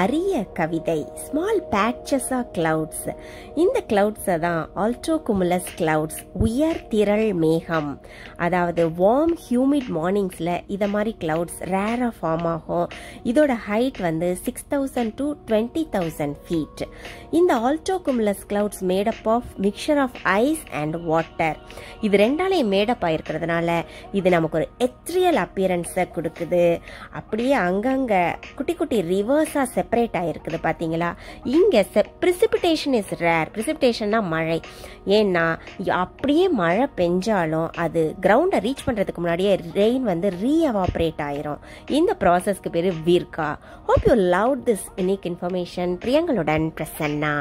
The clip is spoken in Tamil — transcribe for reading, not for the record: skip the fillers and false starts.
அரிய கவிதை ஸ்மால் பேட்சஸ் ஆஃப் கிளவுட்ஸ். இந்த கிளவுட்ஸை தான் ஆல்டோகுமுலஸ் கிளவுட்ஸ், உயர் திரள் மேகம். அதாவது வார்ம் ஹியூமிட் மார்னிங்ஸில் இதை மாதிரி கிளவுட்ஸ் ரேராக ஃபார்ம் ஆகும். இதோட ஹைட் வந்து 6000 to 20000 feet. இந்த altocumulus clouds made up of mixture of ice and water. இது ரெண்டாலே மேடப் ஆகிருக்கிறதுனால இது நமக்கு ஒரு எத்ரியல் அப்பியரன்ஸை கொடுக்குது. அப்படியே அங்கங்கே குட்டி குட்டி ரிவர்ஸாக செப்பரேட் ஆகிருக்குது, பார்த்தீங்களா? இங்கே ப்ரிசிபிடேஷன் இஸ் ரேர். ப்ரிசிபிடேஷன்னா மழை. ஏன்னா அப்படியே மழை பெஞ்சாலும் அது கிரவுண்டை ரீச் பண்ணுறதுக்கு முன்னாடியே ரெயின் வந்து ரீஎவாப்ரேட் ஆயிரும். இந்த ப்ராசஸ்க்கு பேர் வீர்கா. Hope you love this unique information. பிரியங்களுடன் பிரசன்னா.